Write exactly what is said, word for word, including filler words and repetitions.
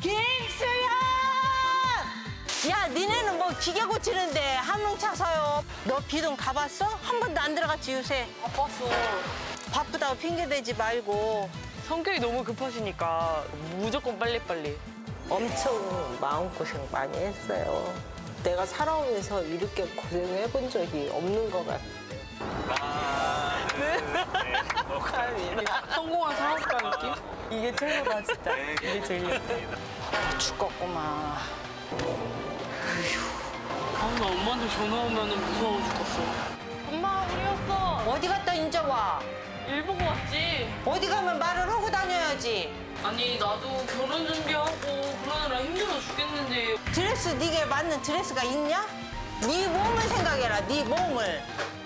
김수현! 야, 니네는 뭐 기계 고치는데 한농 차서요. 너 비동 가봤어? 한 번도 안 들어갔지, 요새? 바빴어. 바쁘다고 핑계대지 말고. 성격이 너무 급하시니까 무조건 빨리빨리. 엄청 마음고생 많이 했어요. 내가 살아오면서 이렇게 고생해본 적이 없는 것 같아. 성공한 사업가 느낌? 이게 최고다, 진짜. 이게 제일 예쁘다. 아, 죽겠구만. 아, 나 엄마한테 전화 오면 무서워 죽겠어. 엄마, 우리 왔어. 어디 갔다 인제 와? 일 보고 왔지. 어디 가면 말을 하고 다녀야지. 아니, 나도 결혼 준비하고 그러느라 힘들어 죽겠는데. 드레스, 네게 맞는 드레스가 있냐? 네 몸을 생각해라, 네 몸을.